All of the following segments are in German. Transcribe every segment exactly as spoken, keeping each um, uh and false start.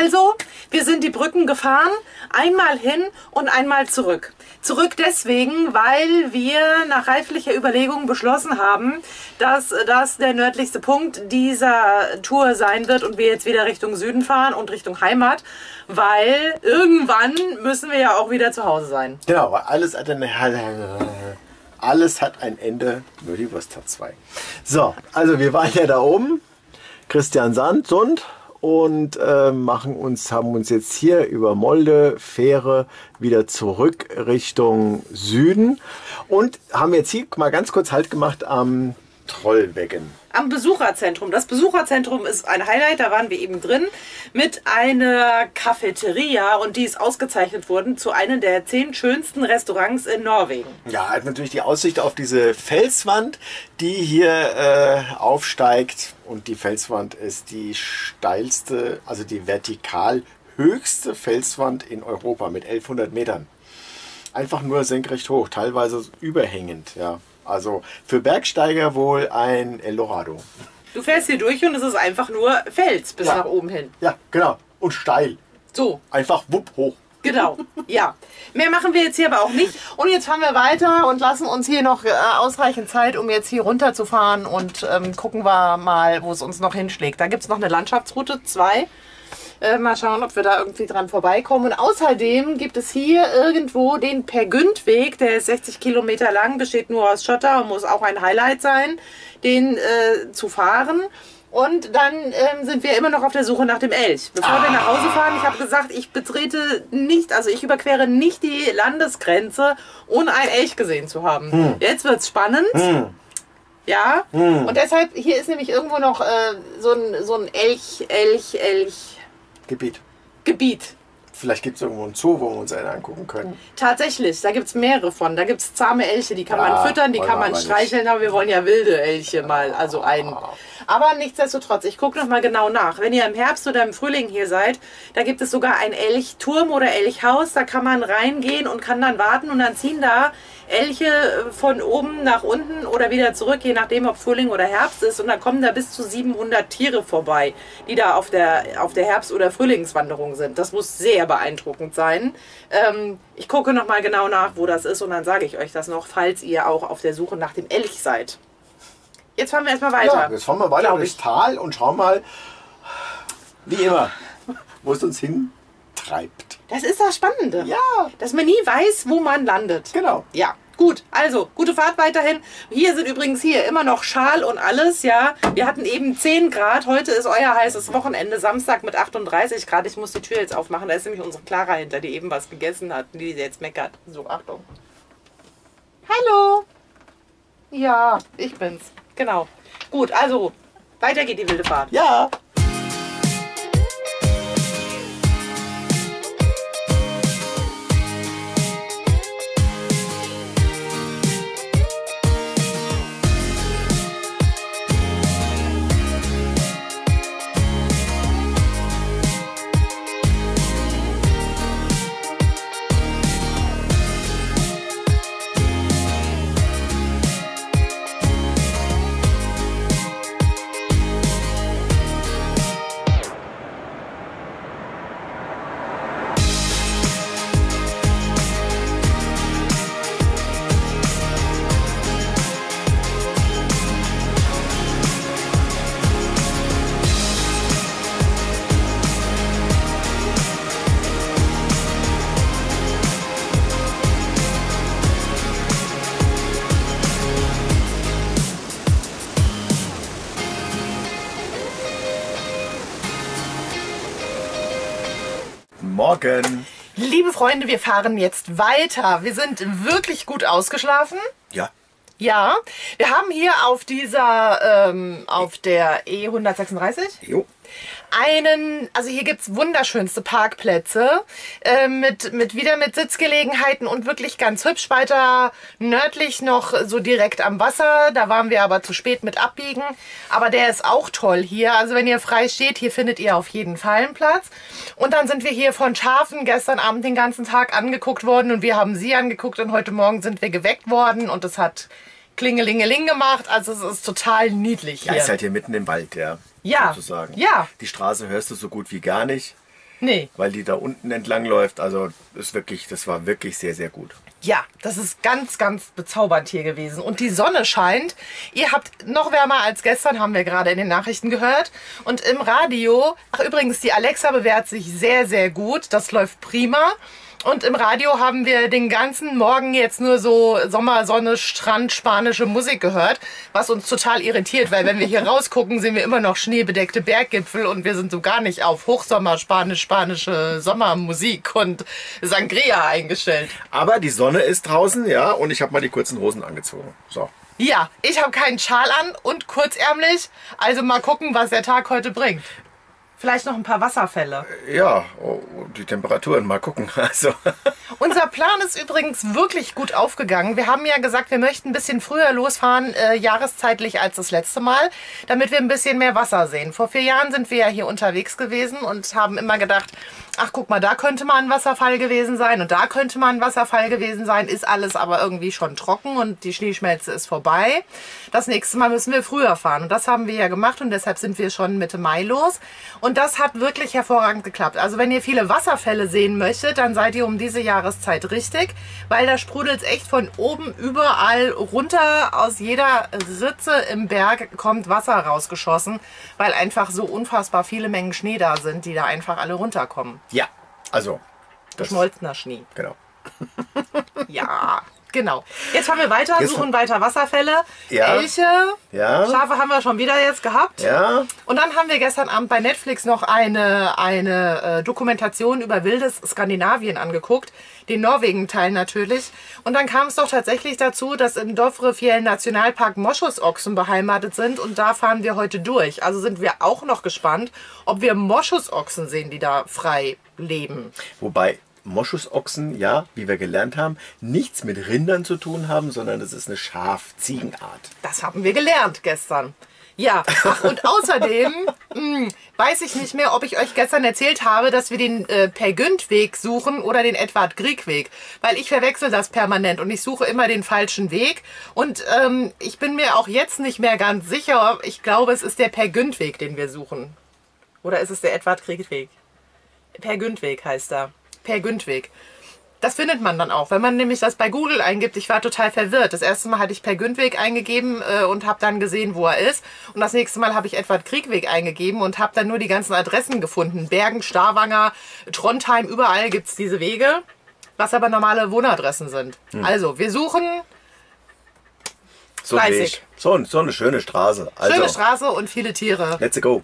Also, wir sind die Brücken gefahren, einmal hin und einmal zurück. Zurück deswegen, weil wir nach reiflicher Überlegung beschlossen haben, dass das der nördlichste Punkt dieser Tour sein wird und wir jetzt wieder Richtung Süden fahren und Richtung Heimat, weil irgendwann müssen wir ja auch wieder zu Hause sein. Genau, weil alles hat eine... Alles hat ein Ende, nur die Wurst hat zwei. So, also wir waren ja da oben, Christian Sand und, und äh, machen uns, haben uns jetzt hier über Molde, Fähre wieder zurück Richtung Süden und haben jetzt hier mal ganz kurz Halt gemacht am Trollweggen. Am Besucherzentrum. Das Besucherzentrum ist ein Highlight, da waren wir eben drin, mit einer Cafeteria und die ist ausgezeichnet worden zu einem der zehn schönsten Restaurants in Norwegen. Ja, hat natürlich die Aussicht auf diese Felswand, die hier äh, aufsteigt und die Felswand ist die steilste, also die vertikal höchste Felswand in Europa mit elfhundert Metern. Einfach nur senkrecht hoch, teilweise überhängend, ja. Also für Bergsteiger wohl ein Eldorado. Du fährst hier durch und es ist einfach nur Fels bis ja. nach oben hin. Ja, genau. Und steil. So. Einfach wupp hoch. Genau, ja. Mehr machen wir jetzt hier aber auch nicht. Und jetzt fahren wir weiter und lassen uns hier noch äh, ausreichend Zeit, um jetzt hier runterzufahren und ähm, gucken wir mal, wo es uns noch hinschlägt. Da gibt es noch eine Landschaftsroute, zwei. Äh, mal schauen, ob wir da irgendwie dran vorbeikommen. Und außerdem gibt es hier irgendwo den Peer-Gynt-Weg, der ist sechzig Kilometer lang, besteht nur aus Schotter und muss auch ein Highlight sein, den äh, zu fahren. Und dann ähm, sind wir immer noch auf der Suche nach dem Elch. Bevor wir nach Hause fahren, ich habe gesagt, ich betrete nicht, also ich überquere nicht die Landesgrenze, ohne einen Elch gesehen zu haben. Hm. Jetzt wird es spannend. Hm. Ja, hm. Und deshalb, hier ist nämlich irgendwo noch äh, so ein, so ein Elch, Elch, Elch. Gebiet. Gebiet. Vielleicht gibt es irgendwo einen Zoo, wo wir uns einen angucken können. Tatsächlich, da gibt es mehrere von. Da gibt es zahme Elche, die kann ja, man füttern, die kann man streicheln, nicht. Aber wir wollen ja wilde Elche mal, also einen. Aber nichtsdestotrotz, ich gucke nochmal genau nach. Wenn ihr im Herbst oder im Frühling hier seid, da gibt es sogar ein Elchturm oder Elchhaus, da kann man reingehen und kann dann warten und dann ziehen da Elche von oben nach unten oder wieder zurück, je nachdem, ob Frühling oder Herbst ist. Und dann kommen da bis zu siebenhundert Tiere vorbei, die da auf der, auf der Herbst- oder Frühlingswanderung sind. Das muss sehr beeindruckend sein. Ähm, ich gucke nochmal genau nach, wo das ist und dann sage ich euch das noch, falls ihr auch auf der Suche nach dem Elch seid. Jetzt fahren wir erstmal weiter. Ja, jetzt fahren wir weiter durchs Tal und schauen mal, wie immer, wo es uns hintreibt. Das ist das Spannende, ja. Dass man nie weiß, wo man landet. Genau. Ja, gut. Also, gute Fahrt weiterhin. Hier sind übrigens hier immer noch Schal und alles, ja. Wir hatten eben zehn Grad. Heute ist euer heißes Wochenende, Samstag mit achtunddreißig Grad. Ich muss die Tür jetzt aufmachen. Da ist nämlich unsere Clara hinter, die eben was gegessen hat, die jetzt meckert. So, Achtung. Hallo. Ja, ich bin's. Genau. Gut, also, weiter geht die wilde Fahrt. Ja. Morgen. Liebe Freunde, wir fahren jetzt weiter. Wir sind wirklich gut ausgeschlafen. Ja. Ja. Wir haben hier auf dieser, ähm, auf der E hundertsechsunddreißig jo. einen, also hier gibt es wunderschönste Parkplätze äh, mit, mit wieder mit Sitzgelegenheiten und wirklich ganz hübsch. Weiter nördlich noch so direkt am Wasser. Da waren wir aber zu spät mit abbiegen. Aber der ist auch toll hier. Also wenn ihr frei steht, hier findet ihr auf jeden Fall einen Platz. Und dann sind wir hier von Schafen gestern Abend den ganzen Tag angeguckt worden und wir haben sie angeguckt und heute Morgen sind wir geweckt worden und es hat Klingelingeling gemacht. Also es ist total niedlich hier. Ja, ihr seid hier mitten im Wald, ja. Ja, sozusagen. Ja. Die Straße hörst du so gut wie gar nicht. Nee. Weil die da unten entlang läuft. Also ist wirklich, das war wirklich sehr, sehr gut. Ja, das ist ganz, ganz bezaubernd hier gewesen. Und die Sonne scheint. Ihr habt noch wärmer als gestern, haben wir gerade in den Nachrichten gehört. Und im Radio, ach übrigens, die Alexa bewährt sich sehr, sehr gut. Das läuft prima. Und im Radio haben wir den ganzen Morgen jetzt nur so Sommersonne, Strand, spanische Musik gehört, was uns total irritiert, weil wenn wir hier rausgucken, sehen wir immer noch schneebedeckte Berggipfel und wir sind so gar nicht auf Hochsommer, Spanisch, spanische Sommermusik und Sangria eingestellt. Aber die Sonne ist draußen, ja, und ich habe mal die kurzen Hosen angezogen. So. Ja, ich habe keinen Schal an und kurzärmlich, also mal gucken, was der Tag heute bringt. Vielleicht noch ein paar Wasserfälle. Ja, oh, die Temperaturen, mal gucken. Also. Unser Plan ist übrigens wirklich gut aufgegangen. Wir haben ja gesagt, wir möchten ein bisschen früher losfahren, äh, jahreszeitlich als das letzte Mal, damit wir ein bisschen mehr Wasser sehen. Vor vier Jahren sind wir ja hier unterwegs gewesen und haben immer gedacht, ach guck mal, da könnte mal ein Wasserfall gewesen sein und da könnte mal ein Wasserfall gewesen sein. Ist alles aber irgendwie schon trocken und die Schneeschmelze ist vorbei. Das nächste Mal müssen wir früher fahren und das haben wir ja gemacht und deshalb sind wir schon Mitte Mai los. Und Und das hat wirklich hervorragend geklappt. Also wenn ihr viele Wasserfälle sehen möchtet, dann seid ihr um diese Jahreszeit richtig, weil da sprudelt es echt von oben überall runter. Aus jeder Ritze im Berg kommt Wasser rausgeschossen, weil einfach so unfassbar viele Mengen Schnee da sind, die da einfach alle runterkommen. Ja, also geschmolzener Schnee. Genau. Ja. Genau. Jetzt fahren wir weiter, jetzt suchen weiter Wasserfälle, ja. Elche, ja. Schafe haben wir schon wieder jetzt gehabt. Ja. Und dann haben wir gestern Abend bei Netflix noch eine, eine Dokumentation über wildes Skandinavien angeguckt, den Norwegen-Teil natürlich. Und dann kam es doch tatsächlich dazu, dass im Dovrefjell Nationalpark Moschusochsen beheimatet sind und da fahren wir heute durch. Also sind wir auch noch gespannt, ob wir Moschusochsen sehen, die da frei leben. Wobei Moschusochsen, ja, wie wir gelernt haben, nichts mit Rindern zu tun haben, sondern es ist eine Schaf-Ziegenart. Das haben wir gelernt gestern. Ja, ach, und außerdem mh, weiß ich nicht mehr, ob ich euch gestern erzählt habe, dass wir den äh, Peer-Gynt-Weg suchen oder den Edvard-Grieg-Weg, weil ich verwechsel das permanent und ich suche immer den falschen Weg und ähm, ich bin mir auch jetzt nicht mehr ganz sicher, ich glaube, es ist der Peer-Gynt-Weg, den wir suchen. Oder ist es der Edvard-Grieg-Weg? Peer-Gynt-Weg heißt er. Peer-Gynt-Weg. Das findet man dann auch, wenn man nämlich das bei Google eingibt. Ich war total verwirrt. Das erste Mal hatte ich Peer-Gynt-Weg eingegeben äh, und habe dann gesehen, wo er ist. Und das nächste Mal habe ich Edvard-Grieg-Weg eingegeben und habe dann nur die ganzen Adressen gefunden. Bergen, Stavanger, Trondheim, überall gibt es diese Wege, was aber normale Wohnadressen sind. Hm. Also, wir suchen so, fleißig. So, so eine schöne Straße. Also, schöne Straße und viele Tiere. Let's go.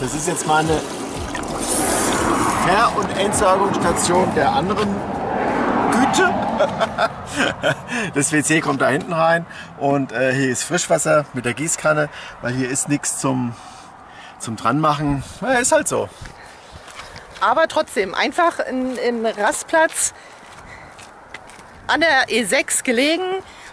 Das ist jetzt mal eine Ver- und Entsorgungsstation der anderen Güte. Das W C kommt da hinten rein und äh, hier ist Frischwasser mit der Gießkanne, weil hier ist nichts zum, zum Dranmachen. Ja, ist halt so. Aber trotzdem, einfach ein Rastplatz an der E sechs gelegen.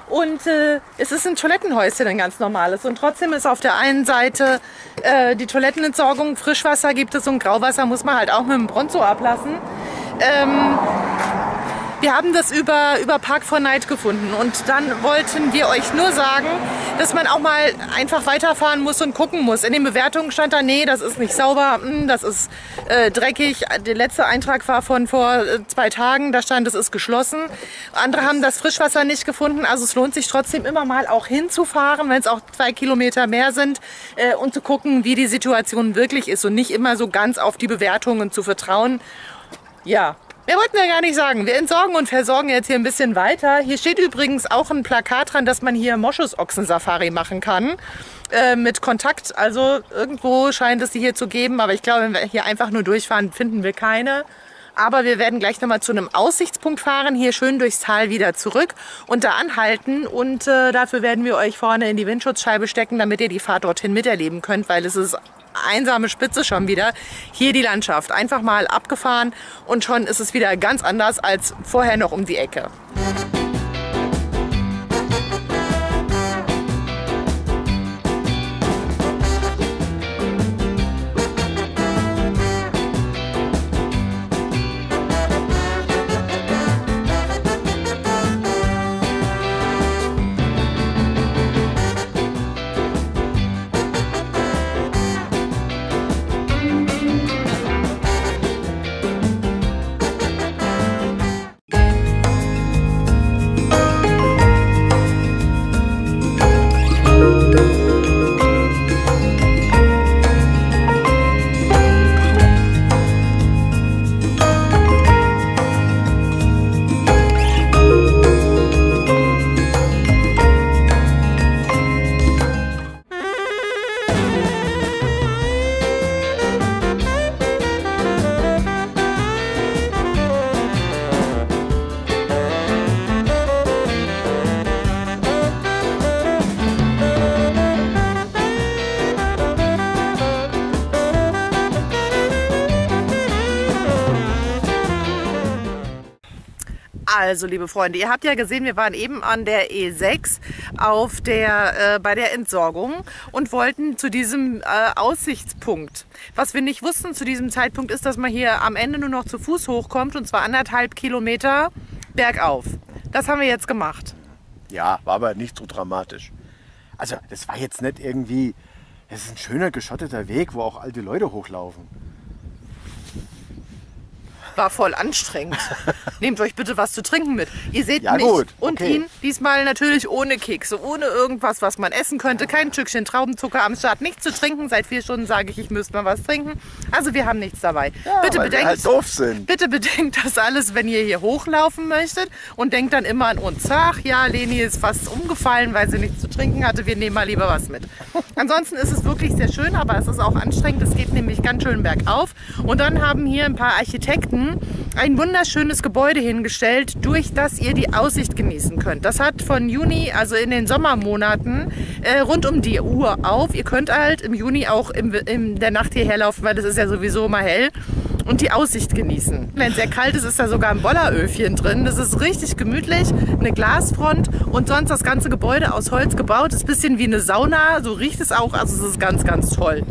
Und äh, es ist ein Toilettenhäuschen, ein ganz normales. Und trotzdem ist auf der einen Seite äh, die Toilettenentsorgung, Frischwasser gibt es und Grauwasser muss man halt auch mit dem Bronzo ablassen. Ähm, wir haben das über, über Park for Night gefunden. Und dann wollten wir euch nur sagen, dass man auch mal einfach weiterfahren muss und gucken muss. In den Bewertungen stand da, nee, das ist nicht sauber, mh, das ist äh, dreckig. Der letzte Eintrag war von vor äh, zwei Tagen, da stand, das ist geschlossen. Andere haben das Frischwasser nicht gefunden, also es lohnt sich trotzdem immer mal auch hinzufahren, wenn es auch zwei Kilometer mehr sind äh, und zu gucken, wie die Situation wirklich ist und nicht immer so ganz auf die Bewertungen zu vertrauen. Ja. Wir wollten ja gar nicht sagen, wir entsorgen und versorgen jetzt hier ein bisschen weiter. Hier steht übrigens auch ein Plakat dran, dass man hier Moschusochsen-Safari machen kann. Äh, mit Kontakt, also irgendwo scheint es die hier zu geben. Aber ich glaube, wenn wir hier einfach nur durchfahren, finden wir keine. Aber wir werden gleich nochmal zu einem Aussichtspunkt fahren, hier schön durchs Tal wieder zurück und da anhalten. Und äh, dafür werden wir euch vorne in die Windschutzscheibe stecken, damit ihr die Fahrt dorthin miterleben könnt, weil es ist einsame Spitze schon wieder. Hier die Landschaft. Einfach mal abgefahren und schon ist es wieder ganz anders als vorher noch um die Ecke. Also, liebe Freunde, ihr habt ja gesehen, wir waren eben an der E sechs auf der, äh, bei der Entsorgung und wollten zu diesem äh, Aussichtspunkt. Was wir nicht wussten zu diesem Zeitpunkt ist, dass man hier am Ende nur noch zu Fuß hochkommt, und zwar anderthalb Kilometer bergauf. Das haben wir jetzt gemacht. Ja, war aber nicht so dramatisch. Also, das war jetzt nicht irgendwie... Es ist ein schöner, geschotteter Weg, wo auch alte Leute hochlaufen. War voll anstrengend. Nehmt euch bitte was zu trinken mit. Ihr seht ja, mich gut, und okay. ihn diesmal natürlich ohne Kekse, ohne irgendwas, was man essen könnte. Kein Stückchen Traubenzucker am Start, nichts zu trinken. Seit vier Stunden sage ich, ich müsste mal was trinken. Also wir haben nichts dabei. Ja, bitte, bedenkt, halt doof sind. bitte bedenkt das alles, wenn ihr hier hochlaufen möchtet, und denkt dann immer an uns. Ach ja, Leni ist fast umgefallen, weil sie nichts zu trinken hatte. Wir nehmen mal lieber was mit. Ansonsten ist es wirklich sehr schön, aber es ist auch anstrengend. Es geht nämlich ganz schön bergauf. Und dann haben hier ein paar Architekten ein wunderschönes Gebäude hingestellt, durch das ihr die Aussicht genießen könnt. Das hat von Juni, also in den Sommermonaten, äh, rund um die Uhr auf. Ihr könnt halt im Juni auch im, in der Nacht hierher laufen, weil das ist ja sowieso immer hell, und die Aussicht genießen. Wenn es sehr kalt ist, ist da sogar ein Bolleröfchen drin. Das ist richtig gemütlich, eine Glasfront und sonst das ganze Gebäude aus Holz gebaut. Ist ein bisschen wie eine Sauna, so riecht es auch. Also es ist ganz, ganz toll.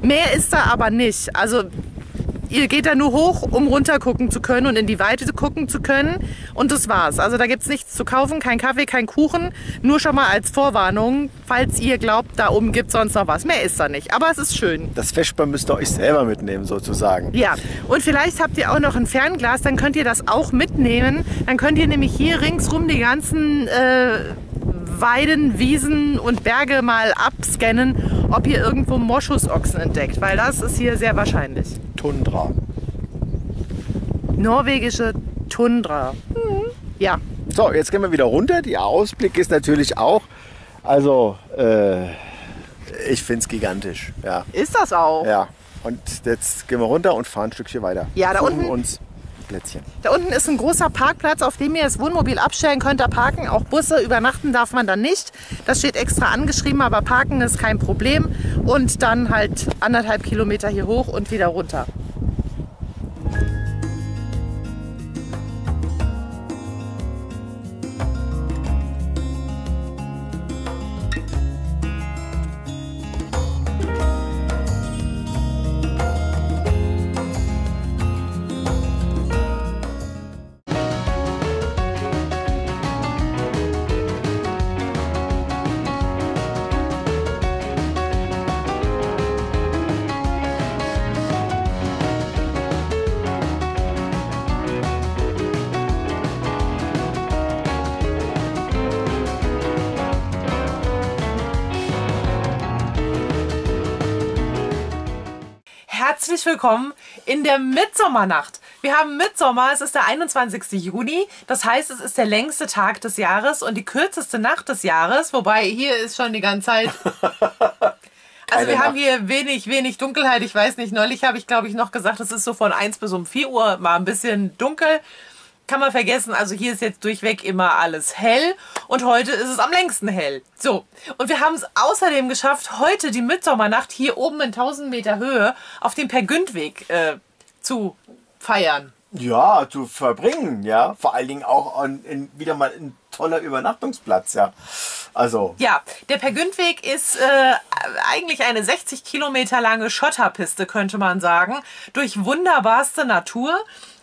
Mehr ist da aber nicht. Also ihr geht da nur hoch, um runter gucken zu können und in die Weite gucken zu können, und das war's. Also da gibt es nichts zu kaufen, kein Kaffee, kein Kuchen, nur schon mal als Vorwarnung, falls ihr glaubt, da oben gibt es sonst noch was. Mehr ist da nicht, aber es ist schön. Das Feschbar müsst ihr euch selber mitnehmen sozusagen. Ja, und vielleicht habt ihr auch noch ein Fernglas, dann könnt ihr das auch mitnehmen. Dann könnt ihr nämlich hier ringsrum die ganzen äh, Weiden, Wiesen und Berge mal abscannen, ob ihr irgendwo Moschusochsen entdeckt, weil das ist hier sehr wahrscheinlich. Tundra. Norwegische Tundra. Mhm. Ja. So, jetzt gehen wir wieder runter. Der Ausblick ist natürlich auch, also äh, ich finde es gigantisch. Ja. Ist das auch? Ja. Und jetzt gehen wir runter und fahren ein Stückchen weiter. Ja, da unten. Uns Plätzchen. Da unten ist ein großer Parkplatz, auf dem ihr das Wohnmobil abstellen könnt. Da parken auch Busse, übernachten darf man dann nicht. Das steht extra angeschrieben, aber parken ist kein Problem. Und dann halt anderthalb Kilometer hier hoch und wieder runter. Herzlich willkommen in der Mitsommernacht. Wir haben Mitsommer, es ist der einundzwanzigste Juni, das heißt, es ist der längste Tag des Jahres und die kürzeste Nacht des Jahres, wobei hier ist schon die ganze Zeit... Also wir haben hier wenig, wenig Dunkelheit, ich weiß nicht, neulich habe ich glaube ich noch gesagt, es ist so von eins bis um vier Uhr mal ein bisschen dunkel. Kann man vergessen, also hier ist jetzt durchweg immer alles hell und heute ist es am längsten hell. So, und wir haben es außerdem geschafft, heute die Mitsommernacht hier oben in tausend Meter Höhe auf dem Peer-Gynt-Weg äh, zu feiern. Ja, zu verbringen, ja. Vor allen Dingen auch an, in, wieder mal ein toller Übernachtungsplatz, ja. Also. Ja, der Peer-Gynt-Weg ist äh, eigentlich eine sechzig Kilometer lange Schotterpiste, könnte man sagen, durch wunderbarste Natur.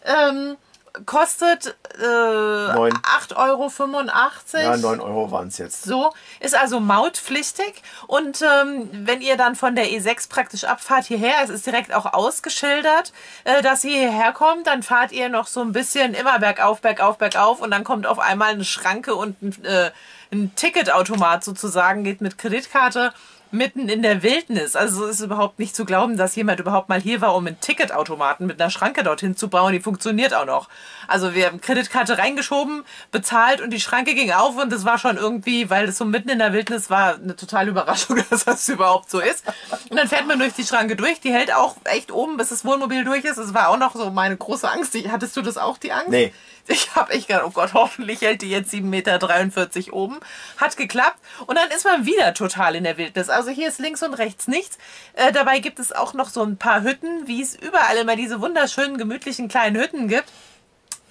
Ähm, Kostet äh, acht Euro fünfundachtzig. Ja, neun Euro waren es jetzt. So, ist also mautpflichtig. Und ähm, wenn ihr dann von der E sechs praktisch abfahrt hierher, es ist direkt auch ausgeschildert, äh, dass ihr hierher kommt, dann fahrt ihr noch so ein bisschen immer bergauf, bergauf, bergauf und dann kommt auf einmal eine Schranke und ein, äh, ein Ticketautomat sozusagen, geht mit Kreditkarte mitten in der Wildnis. Also es ist überhaupt nicht zu glauben, dass jemand überhaupt mal hier war, um einen Ticketautomaten mit einer Schranke dorthin zu bauen. Die funktioniert auch noch. Also wir haben Kreditkarte reingeschoben, bezahlt und die Schranke ging auf und das war schon irgendwie, weil das so mitten in der Wildnis war, eine totale Überraschung, dass das überhaupt so ist. Und dann fährt man durch die Schranke durch, die hält auch echt oben, bis das Wohnmobil durch ist. Das war auch noch so meine große Angst. Hattest du das auch, die Angst? Nee. Ich habe echt gedacht, oh Gott, hoffentlich hält die jetzt sieben Meter dreiundvierzig oben. Hat geklappt. Und dann ist man wieder total in der Wildnis. Also hier ist links und rechts nichts. Äh, dabei gibt es auch noch so ein paar Hütten, wie es überall immer diese wunderschönen, gemütlichen kleinen Hütten gibt.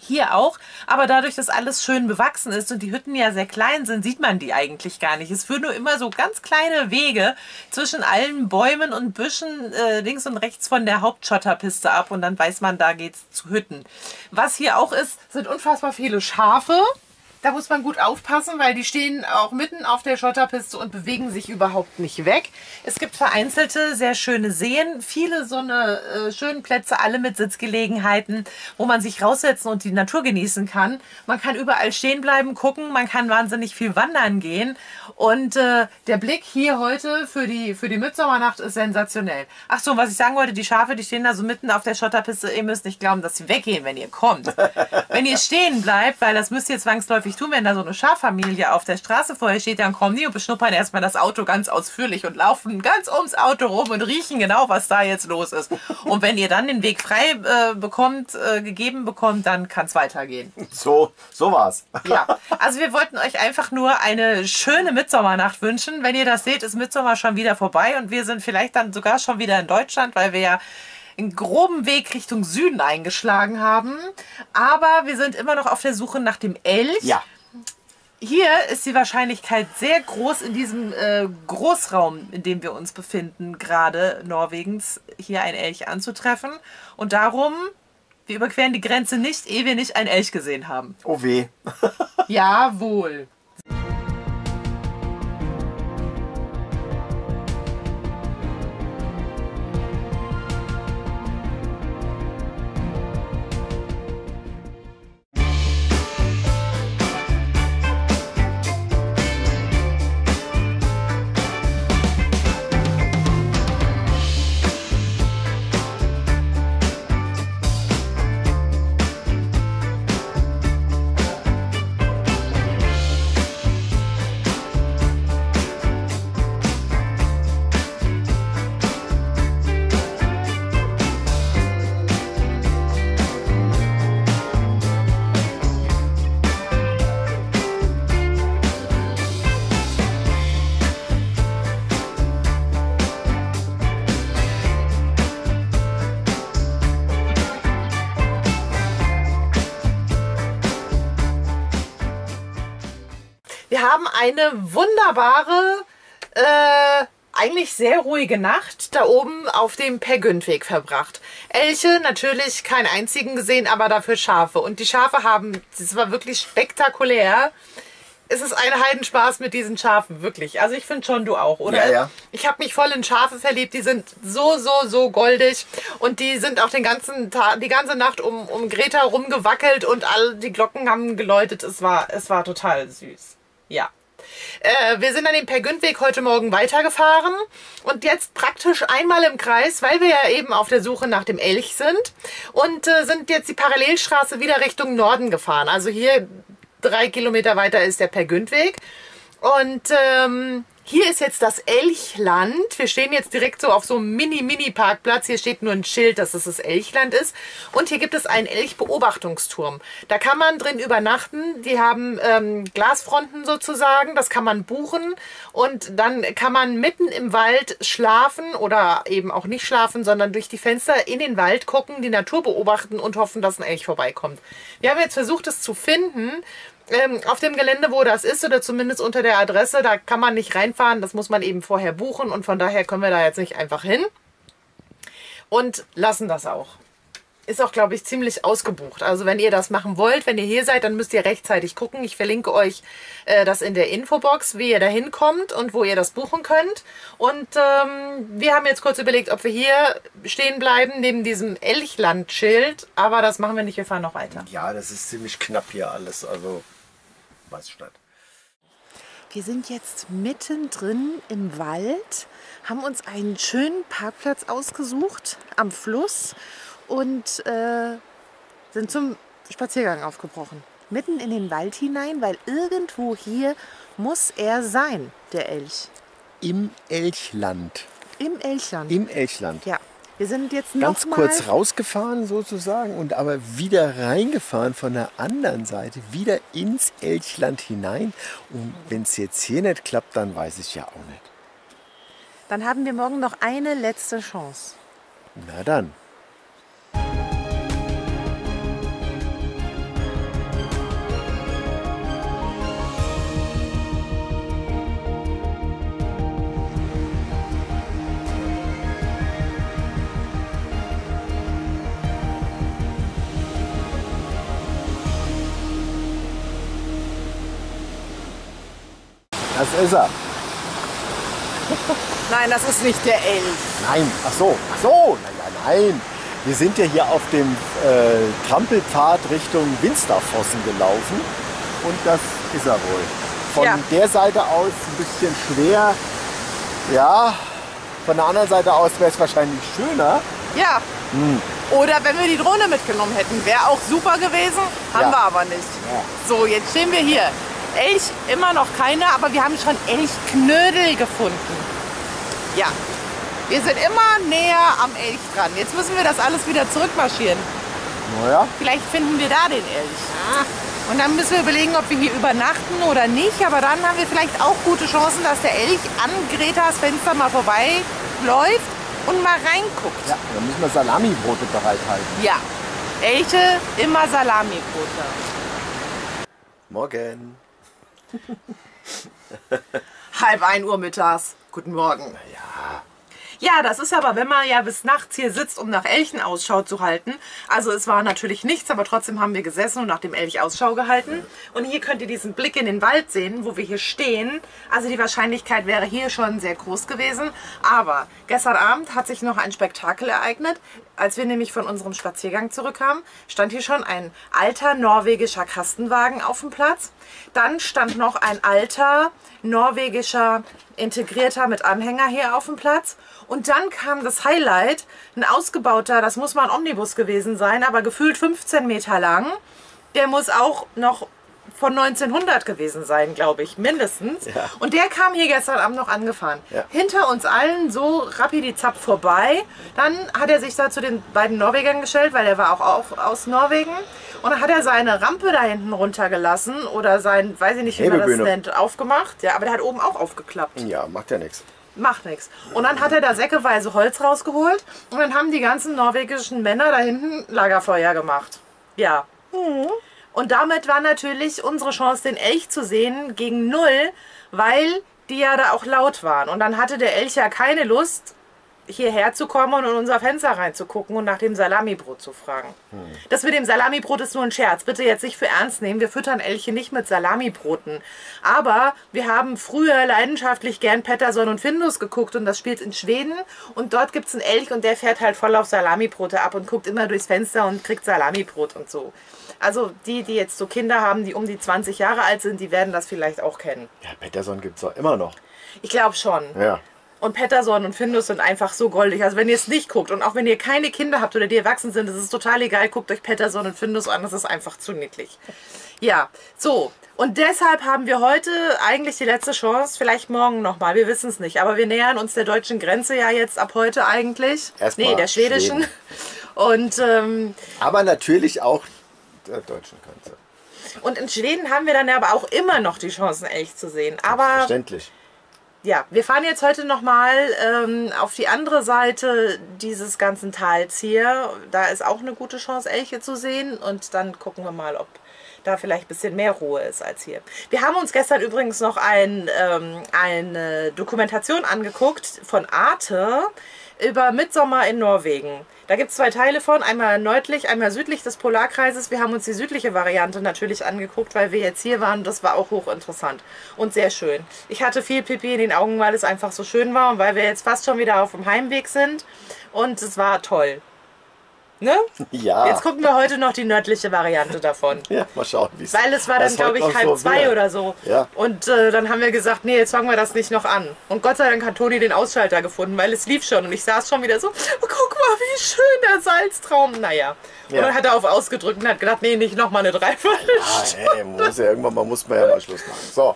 hier auch, aber dadurch, dass alles schön bewachsen ist und die Hütten ja sehr klein sind, sieht man die eigentlich gar nicht. Es führen nur immer so ganz kleine Wege zwischen allen Bäumen und Büschen äh, links und rechts von der Hauptschotterpiste ab und dann weiß man, da geht's zu Hütten. Was hier auch ist, sind unfassbar viele Schafe. Da muss man gut aufpassen, weil die stehen auch mitten auf der Schotterpiste und bewegen sich überhaupt nicht weg. Es gibt vereinzelte, sehr schöne Seen, viele so eine äh, schönen Plätze, alle mit Sitzgelegenheiten, wo man sich raussetzen und die Natur genießen kann. Man kann überall stehen bleiben, gucken, man kann wahnsinnig viel wandern gehen. Und äh, der Blick hier heute für die, für die Mittsommernacht ist sensationell. Ach so, was ich sagen wollte, die Schafe, die stehen da so mitten auf der Schotterpiste. Ihr müsst nicht glauben, dass sie weggehen, wenn ihr kommt. Wenn ihr stehen bleibt, weil das müsst ihr zwangsläufig tun, wenn da so eine Schaffamilie auf der Straße vorher steht, dann kommen die und beschnuppern erstmal das Auto ganz ausführlich und laufen ganz ums Auto rum und riechen genau, was da jetzt los ist. Und wenn ihr dann den Weg frei äh, bekommt, äh, gegeben bekommt, dann kann es weitergehen. So, so war's. Ja, also wir wollten euch einfach nur eine schöne Mitsommernacht wünschen. Wenn ihr das seht, ist Mitsommer schon wieder vorbei und wir sind vielleicht dann sogar schon wieder in Deutschland, weil wir ja einen groben Weg Richtung Süden eingeschlagen haben. Aber wir sind immer noch auf der Suche nach dem Elch. Ja. Hier ist die Wahrscheinlichkeit sehr groß in diesem äh, Großraum, in dem wir uns befinden, gerade Norwegens, hier einen Elch anzutreffen. Und darum, wir überqueren die Grenze nicht, ehe wir nicht einen Elch gesehen haben. Oh weh. Jawohl. Eine wunderbare, äh, eigentlich sehr ruhige Nacht da oben auf dem Peer-Gynt-Weg verbracht. Elche natürlich keinen einzigen gesehen, aber dafür Schafe. Und die Schafe haben, das war wirklich spektakulär. Es ist ein Heidenspaß mit diesen Schafen, wirklich. Also ich finde schon, du auch, oder? Ja, ja. Ich habe mich voll in Schafe verliebt. Die sind so, so, so goldig. Und die sind auch den ganzen Tag, die ganze Nacht um, um Greta rumgewackelt und all die Glocken haben geläutet. Es war, es war total süß. Ja. Äh, wir sind an dem Peer-Gynt-Weg heute Morgen weitergefahren und jetzt praktisch einmal im Kreis, weil wir ja eben auf der Suche nach dem Elch sind und äh, sind jetzt die Parallelstraße wieder Richtung Norden gefahren. Also hier drei Kilometer weiter ist der Peer-Gynt-Weg und ähm, hier ist jetzt das Elchland. Wir stehen jetzt direkt so auf so einem Mini-Mini-Parkplatz. Hier steht nur ein Schild, dass es das Elchland ist. Und hier gibt es einen Elchbeobachtungsturm. Da kann man drin übernachten. Die haben ähm, Glasfronten sozusagen. Das kann man buchen. Und dann kann man mitten im Wald schlafen oder eben auch nicht schlafen, sondern durch die Fenster in den Wald gucken, die Natur beobachten und hoffen, dass ein Elch vorbeikommt. Wir haben jetzt versucht, es zu finden. Auf dem Gelände, wo das ist oder zumindest unter der Adresse, da kann man nicht reinfahren, das muss man eben vorher buchen und von daher können wir da jetzt nicht einfach hin und lassen das auch. Ist auch, glaube ich, ziemlich ausgebucht. Also wenn ihr das machen wollt, wenn ihr hier seid, dann müsst ihr rechtzeitig gucken. Ich verlinke euch äh, das in der Infobox, wie ihr da hinkommt und wo ihr das buchen könnt. Und ähm, wir haben jetzt kurz überlegt, ob wir hier stehen bleiben, neben diesem Elchland-Schild. Aber das machen wir nicht, wir fahren noch weiter. Ja, das ist ziemlich knapp hier alles, also Weißstadt. Wir sind jetzt mittendrin im Wald, haben uns einen schönen Parkplatz ausgesucht am Fluss und äh, sind zum Spaziergang aufgebrochen. Mitten in den Wald hinein, weil irgendwo hier muss er sein, der Elch. Im Elchland. Im Elchland. Im Elchland. Ja. Wir sind jetzt ganz kurz rausgefahren sozusagen und aber wieder reingefahren von der anderen Seite, wieder ins Elchland hinein. Und wenn es jetzt hier nicht klappt, dann weiß ich ja auch nicht. Dann haben wir morgen noch eine letzte Chance. Na dann. Das ist er. Nein, das ist nicht der Elch. Nein, ach so, ach so, naja, nein. Wir sind ja hier auf dem äh, Trampelpfad Richtung Winstrafossen gelaufen und das ist er wohl. Von ja. der Seite aus ein bisschen schwer, ja, von der anderen Seite aus wäre es wahrscheinlich schöner. Ja, hm. Oder wenn wir die Drohne mitgenommen hätten, wäre auch super gewesen, haben ja. wir aber nicht. Ja. So, jetzt stehen wir hier. Elch immer noch keine, aber wir haben schon Elchknödel gefunden. Ja, wir sind immer näher am Elch dran. Jetzt müssen wir das alles wieder zurückmarschieren. Naja. Vielleicht finden wir da den Elch. Ah. Und dann müssen wir überlegen, ob wir hier übernachten oder nicht. Aber dann haben wir vielleicht auch gute Chancen, dass der Elch an Gretas Fenster mal vorbeiläuft und mal reinguckt. Ja, dann müssen wir Salamibrote bereithalten. Ja, Elche immer Salamibrote. Morgen. Halb ein Uhr mittags. Guten Morgen. Ja. Ja, das ist aber, wenn man ja bis nachts hier sitzt, um nach Elchen Ausschau zu halten. Also es war natürlich nichts, aber trotzdem haben wir gesessen und nach dem Elch Ausschau gehalten. Und hier könnt ihr diesen Blick in den Wald sehen, wo wir hier stehen. Also die Wahrscheinlichkeit wäre hier schon sehr groß gewesen. Aber gestern Abend hat sich noch ein Spektakel ereignet. Als wir nämlich von unserem Spaziergang zurückkamen, stand hier schon ein alter norwegischer Kastenwagen auf dem Platz. Dann stand noch ein alter norwegischer Integrierter mit Anhänger hier auf dem Platz. Und dann kam das Highlight, ein ausgebauter, das muss mal ein Omnibus gewesen sein, aber gefühlt fünfzehn Meter lang. Der muss auch noch von neunzehnhundert gewesen sein, glaube ich, mindestens. Ja. Und der kam hier gestern Abend noch angefahren. Ja. Hinter uns allen so rapidi-zapp vorbei. Dann hat er sich da zu den beiden Norwegern gestellt, weil er war auch auf, aus Norwegen. Und dann hat er seine Rampe da hinten runtergelassen oder sein, weiß ich nicht, wie man das nennt, aufgemacht. Ja, aber der hat oben auch aufgeklappt. Ja, macht ja nichts. Macht nichts. Und dann hat er da säckeweise Holz rausgeholt und dann haben die ganzen norwegischen Männer da hinten Lagerfeuer gemacht. Ja. Mhm. Und damit war natürlich unsere Chance, den Elch zu sehen, gegen null, weil die ja da auch laut waren. Und dann hatte der Elch ja keine Lust, hierher zu kommen und in unser Fenster reinzugucken und nach dem Salamibrot zu fragen. Hm. Das mit dem Salamibrot ist nur ein Scherz. Bitte jetzt nicht für ernst nehmen. Wir füttern Elche nicht mit Salamibroten. Aber wir haben früher leidenschaftlich gern Pettersson und Findus geguckt und das spielt in Schweden. Und dort gibt es einen Elch und der fährt halt voll auf Salamibrote ab und guckt immer durchs Fenster und kriegt Salamibrot und so. Also die, die jetzt so Kinder haben, die um die zwanzig Jahre alt sind, die werden das vielleicht auch kennen. Ja, Pettersson gibt es doch immer noch. Ich glaube schon. Ja. Und Pettersson und Findus sind einfach so goldig. Also wenn ihr es nicht guckt und auch wenn ihr keine Kinder habt oder die erwachsen sind, das ist total egal. Guckt euch Pettersson und Findus an, das ist einfach zu niedlich. Ja, so. Und deshalb haben wir heute eigentlich die letzte Chance, vielleicht morgen nochmal, wir wissen es nicht. Aber wir nähern uns der deutschen Grenze ja jetzt ab heute eigentlich. Erstmal nee, der schwedischen. Schweden. Und, ähm, aber natürlich auch der deutschen Grenze. Und in Schweden haben wir dann aber auch immer noch die Chancen, Elch zu sehen. Aber verständlich. Ja, wir fahren jetzt heute nochmal ähm, auf die andere Seite dieses ganzen Tals hier. Da ist auch eine gute Chance, Elche zu sehen. Und dann gucken wir mal, ob da vielleicht ein bisschen mehr Ruhe ist als hier. Wir haben uns gestern übrigens noch ein, ähm, eine Dokumentation angeguckt von Arte über Mitsommer in Norwegen. Da gibt es zwei Teile von, einmal nördlich, einmal südlich des Polarkreises. Wir haben uns die südliche Variante natürlich angeguckt, weil wir jetzt hier waren. Das war auch hochinteressant und sehr schön. Ich hatte viel Pipi in den Augen, weil es einfach so schön war und weil wir jetzt fast schon wieder auf dem Heimweg sind. Und es war toll. Ne? Ja. Jetzt gucken wir heute noch die nördliche Variante davon. Ja, mal schauen, wie es ist. Weil es war dann, glaube ich, halb so zwei oder so. Ja. Und äh, dann haben wir gesagt, nee, jetzt fangen wir das nicht noch an. Und Gott sei Dank hat Toni den Ausschalter gefunden, weil es lief schon. Und ich saß schon wieder so, oh, guck mal, wie schön der Salztraum. Naja. Ja. Und dann hat er auf ausgedrückt und hat gedacht, nee, nicht nochmal eine Dreiviertelstunde. Ja, ey, muss ja irgendwann mal, muss man ja mal Schluss machen. So.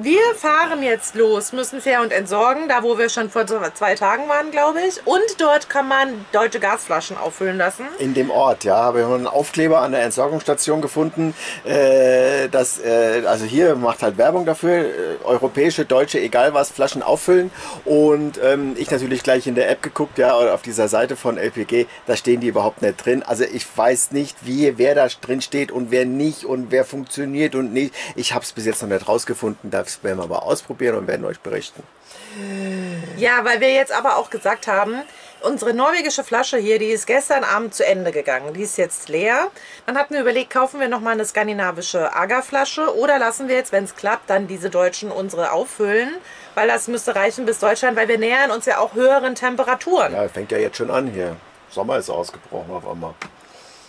Wir fahren jetzt los, müssen fair und entsorgen, da wo wir schon vor zwei Tagen waren, glaube ich. Und dort kann man deutsche Gasflaschen auffüllen lassen. In dem Ort, ja. Wir haben einen Aufkleber an der Entsorgungsstation gefunden. Äh, das, äh, also hier macht halt Werbung dafür. Äh, europäische, deutsche, egal was, Flaschen auffüllen. Und ähm, ich natürlich gleich in der App geguckt, ja, oder auf dieser Seite von L P G, da stehen die überhaupt nicht drin. Also ich weiß nicht, wie, wer da drin steht und wer nicht und wer funktioniert und nicht. Ich habe es bis jetzt noch nicht rausgefunden. Da Das werden wir aber ausprobieren und werden euch berichten. Ja, weil wir jetzt aber auch gesagt haben, unsere norwegische Flasche hier, die ist gestern Abend zu Ende gegangen. Die ist jetzt leer. Dann hatten wir überlegt, kaufen wir nochmal eine skandinavische Agarflasche oder lassen wir jetzt, wenn es klappt, dann diese deutschen unsere auffüllen, weil das müsste reichen bis Deutschland, weil wir nähern uns ja auch höheren Temperaturen. Ja, fängt ja jetzt schon an hier. Sommer ist ausgebrochen auf einmal.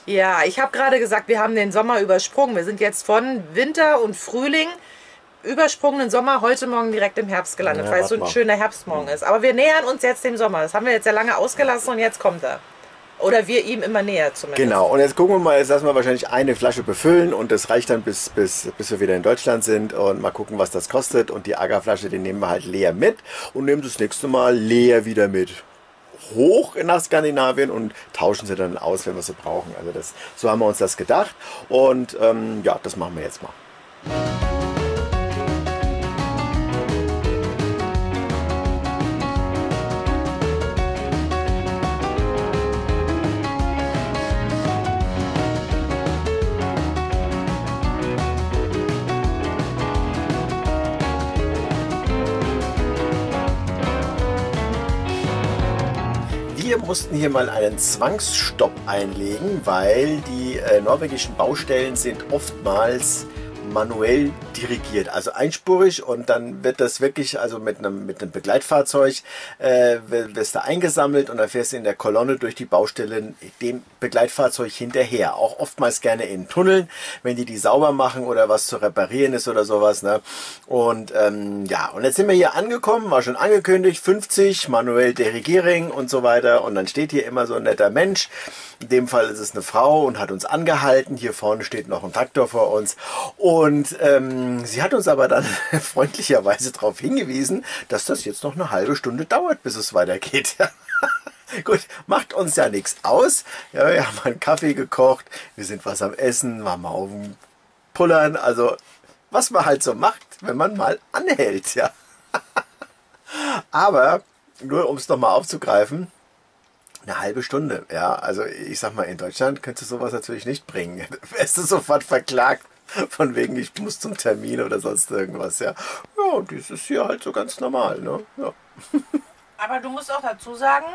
Ja, ich habe gerade gesagt, wir haben den Sommer übersprungen. Wir sind jetzt von Winter und Frühling übersprungenen Sommer heute Morgen direkt im Herbst gelandet, ja, weil es so ein schöner Herbstmorgen ist. Aber wir nähern uns jetzt dem Sommer. Das haben wir jetzt ja lange ausgelassen und jetzt kommt er. Oder wir ihm immer näher zumindest. Genau, und jetzt gucken wir mal, jetzt lassen wir wahrscheinlich eine Flasche befüllen und das reicht dann bis, bis, bis wir wieder in Deutschland sind und mal gucken, was das kostet. Und die Agarflasche, die nehmen wir halt leer mit und nehmen das nächste Mal leer wieder mit hoch nach Skandinavien und tauschen sie dann aus, wenn wir sie brauchen. Also das, so haben wir uns das gedacht und ähm, ja, das machen wir jetzt mal. Wir mussten hier mal einen Zwangsstopp einlegen, weil die äh, norwegischen Baustellen sind oftmals manuell dirigiert, also einspurig und dann wird das wirklich, also mit einem, mit einem Begleitfahrzeug äh, wirst du eingesammelt und dann fährst du in der Kolonne durch die Baustellen dem Begleitfahrzeug hinterher, auch oftmals gerne in Tunneln, wenn die die sauber machen oder was zu reparieren ist oder sowas, ne? Und ähm, ja, und jetzt sind wir hier angekommen, war schon angekündigt, fünfzig, manuell Dirigierung und so weiter und dann steht hier immer so ein netter Mensch, in dem Fall ist es eine Frau und hat uns angehalten, hier vorne steht noch ein Traktor vor uns und ähm, sie hat uns aber dann freundlicherweise darauf hingewiesen, dass das jetzt noch eine halbe Stunde dauert, bis es weitergeht. Gut, macht uns ja nichts aus. Ja, wir haben einen Kaffee gekocht, wir sind was am Essen, waren mal auf dem Pullern. Also, was man halt so macht, wenn man mal anhält. Ja. Aber, nur um es nochmal aufzugreifen, eine halbe Stunde. Ja, also ich sag mal, in Deutschland könntest du sowas natürlich nicht bringen. Wärst du sofort verklagt. Von wegen, ich muss zum Termin oder sonst irgendwas, ja. Ja, und das ist hier halt so ganz normal, ne? Ja. Aber du musst auch dazu sagen,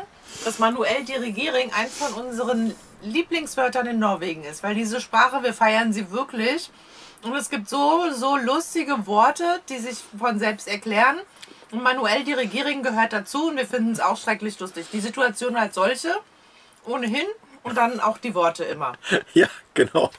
dass manuell Dirigering eins von unseren Lieblingswörtern in Norwegen ist. Weil diese Sprache, wir feiern sie wirklich. Und es gibt so, so lustige Worte, die sich von selbst erklären. Und manuell Dirigering gehört dazu und wir finden es auch schrecklich lustig. Die Situation als solche, ohnehin. Und dann auch die Worte immer. Ja, genau.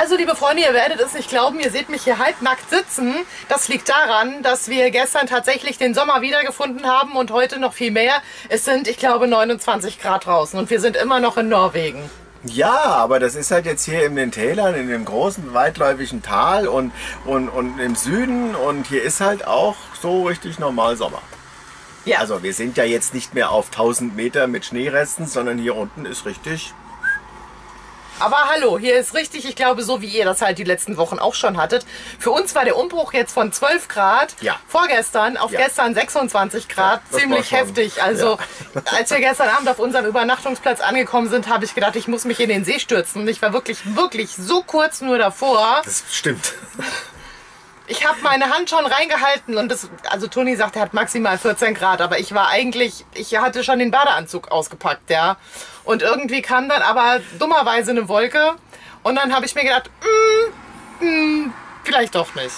Also liebe Freunde, ihr werdet es nicht glauben, ihr seht mich hier halbnackt sitzen. Das liegt daran, dass wir gestern tatsächlich den Sommer wiedergefunden haben und heute noch viel mehr. Es sind, ich glaube, neunundzwanzig Grad draußen und wir sind immer noch in Norwegen. Ja, aber das ist halt jetzt hier in den Tälern, in dem großen weitläufigen Tal und, und, und im Süden und hier ist halt auch so richtig normal Sommer. Ja. Also wir sind ja jetzt nicht mehr auf tausend Meter mit Schneeresten, sondern hier unten ist richtig... Aber hallo, hier ist richtig, ich glaube, so wie ihr das halt die letzten Wochen auch schon hattet. Für uns war der Umbruch jetzt von zwölf Grad ja. vorgestern auf ja. gestern sechsundzwanzig Grad ja, ziemlich heftig. Also ja. als wir gestern Abend auf unserem Übernachtungsplatz angekommen sind, habe ich gedacht, ich muss mich in den See stürzen. Und ich war wirklich, wirklich so kurz nur davor. Das stimmt. Ich habe meine Hand schon reingehalten und das, also Toni sagt, er hat maximal vierzehn Grad, aber ich war eigentlich, ich hatte schon den Badeanzug ausgepackt, ja. Und irgendwie kam dann aber dummerweise eine Wolke und dann habe ich mir gedacht, mm, mm, vielleicht doch nicht.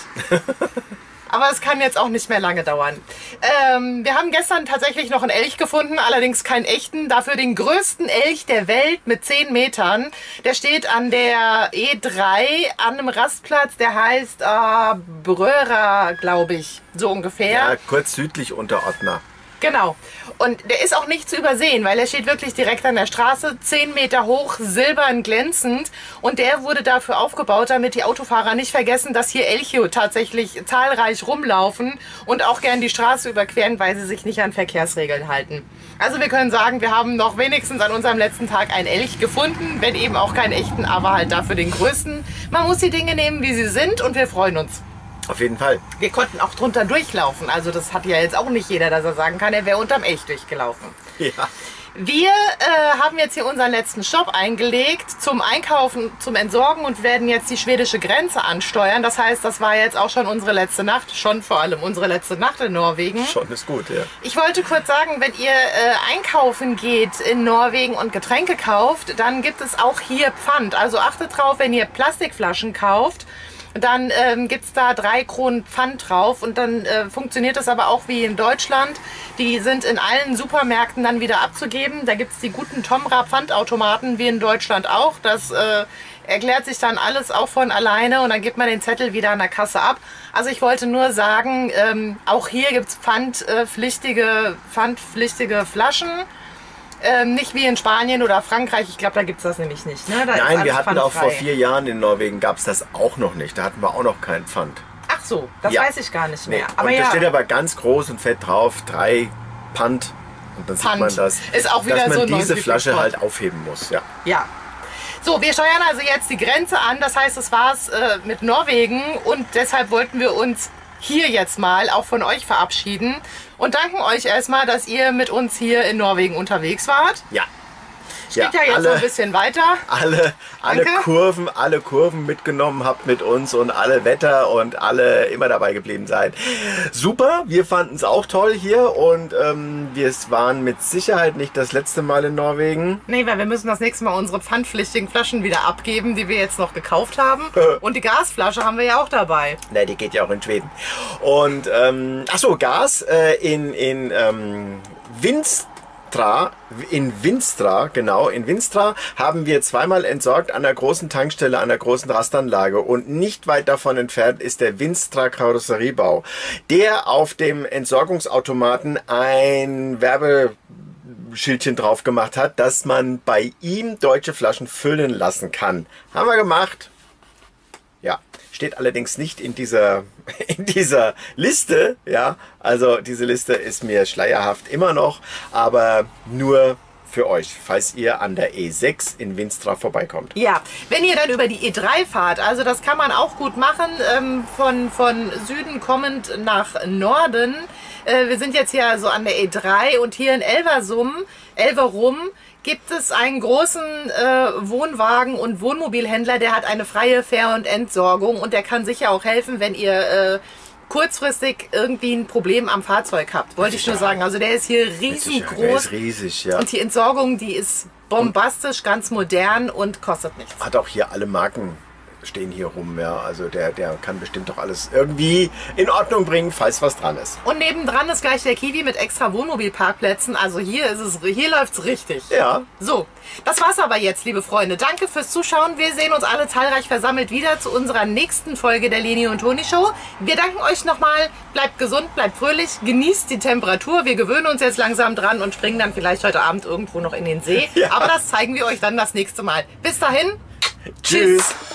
Aber es kann jetzt auch nicht mehr lange dauern. Ähm, wir haben gestern tatsächlich noch einen Elch gefunden, allerdings keinen echten. Dafür den größten Elch der Welt mit zehn Metern. Der steht an der E drei an einem Rastplatz, der heißt äh, Bjøra, glaube ich, so ungefähr. Ja, kurz südlich unter Atna. Genau. Und der ist auch nicht zu übersehen, weil er steht wirklich direkt an der Straße, zehn Meter hoch, silbern glänzend. Und der wurde dafür aufgebaut, damit die Autofahrer nicht vergessen, dass hier Elche tatsächlich zahlreich rumlaufen und auch gern die Straße überqueren, weil sie sich nicht an Verkehrsregeln halten. Also wir können sagen, wir haben noch wenigstens an unserem letzten Tag einen Elch gefunden, wenn eben auch keinen echten, aber halt dafür den größten. Man muss die Dinge nehmen, wie sie sind, und wir freuen uns. Auf jeden Fall. Wir konnten auch drunter durchlaufen. Also das hat ja jetzt auch nicht jeder, dass er sagen kann, er wäre unterm Elch durchgelaufen. Ja. Wir äh, haben jetzt hier unseren letzten Shop eingelegt zum Einkaufen, zum Entsorgen und werden jetzt die schwedische Grenze ansteuern. Das heißt, das war jetzt auch schon unsere letzte Nacht, schon vor allem unsere letzte Nacht in Norwegen. Schon ist gut, ja. Ich wollte kurz sagen, wenn ihr äh, einkaufen geht in Norwegen und Getränke kauft, dann gibt es auch hier Pfand. Also achtet drauf, wenn ihr Plastikflaschen kauft, dann ähm, gibt es da drei Kronen Pfand drauf, und dann äh, funktioniert das aber auch wie in Deutschland. Die sind in allen Supermärkten dann wieder abzugeben. Da gibt es die guten Tomra Pfandautomaten, wie in Deutschland auch. Das äh, erklärt sich dann alles auch von alleine, und dann gibt man den Zettel wieder an der Kasse ab. Also ich wollte nur sagen, ähm, auch hier gibt es pfandpflichtige, pfandpflichtige Flaschen. Ähm, nicht wie in Spanien oder Frankreich, ich glaube, da gibt es das nämlich nicht. Ne? Da Nein, wir hatten auch vor vier Jahren in Norwegen, gab es das auch noch nicht. Da hatten wir auch noch keinen Pfand. Ach so, das ja. weiß ich gar nicht mehr. Nee. Aber und ja. da steht aber ganz groß und fett drauf, drei Pfand. Und dann Pfand. sieht man das, ist auch wieder dass man so diese Flasche Pfand. halt aufheben muss. Ja. ja. So, wir steuern also jetzt die Grenze an. Das heißt, das war's äh, mit Norwegen, und deshalb wollten wir uns hier jetzt mal auch von euch verabschieden und danken euch erstmal, dass ihr mit uns hier in Norwegen unterwegs wart. Ja. Steht ja, ja jetzt alle, noch ein bisschen weiter. Alle, alle Kurven, alle Kurven mitgenommen habt mit uns und alle Wetter und alle immer dabei geblieben seid. Super, wir fanden es auch toll hier, und ähm, wir waren mit Sicherheit nicht das letzte Mal in Norwegen. Nee, weil wir müssen das nächste Mal unsere pfandpflichtigen Flaschen wieder abgeben, die wir jetzt noch gekauft haben. Und die Gasflasche haben wir ja auch dabei. Na, die geht ja auch in Schweden. Und, ähm, ach so, Gas äh, in, in ähm, Winstra. In Winstra, genau, in Winstra haben wir zweimal entsorgt an der großen Tankstelle, an der großen Rastanlage, und nicht weit davon entfernt ist der Winstra Karosseriebau, der auf dem Entsorgungsautomaten ein Werbeschildchen drauf gemacht hat, dass man bei ihm deutsche Flaschen füllen lassen kann. Haben wir gemacht. Ja, steht allerdings nicht in dieser, in dieser Liste, ja, also diese Liste ist mir schleierhaft immer noch, aber nur für euch, falls ihr an der E sechs in Winstra vorbeikommt. Ja, wenn ihr dann über die E drei fahrt, also das kann man auch gut machen, ähm, von, von Süden kommend nach Norden. Äh, wir sind jetzt hier so an der E drei, und hier in Elversum, Elverum, gibt es einen großen äh, Wohnwagen- und Wohnmobilhändler, der hat eine freie Fähr- und Entsorgung, und der kann sicher auch helfen, wenn ihr äh, kurzfristig irgendwie ein Problem am Fahrzeug habt. Wollte ich nur sagen. Also der ist hier riesengroß. Der ist riesig, ja. Und die Entsorgung, die ist bombastisch, ganz modern und kostet nichts. Hat auch hier alle Marken stehen hier rum, ja, also der, der kann bestimmt doch alles irgendwie in Ordnung bringen, falls was dran ist. Und nebendran ist gleich der Kiwi mit extra Wohnmobilparkplätzen, also hier ist es, hier läuft's richtig. Ja. So, das war's aber jetzt, liebe Freunde. Danke fürs Zuschauen, wir sehen uns alle zahlreich versammelt wieder zu unserer nächsten Folge der Leni und Toni Show. Wir danken euch nochmal, bleibt gesund, bleibt fröhlich, genießt die Temperatur, wir gewöhnen uns jetzt langsam dran und springen dann vielleicht heute Abend irgendwo noch in den See, ja. aber das zeigen wir euch dann das nächste Mal. Bis dahin, tschüss! Tschüss.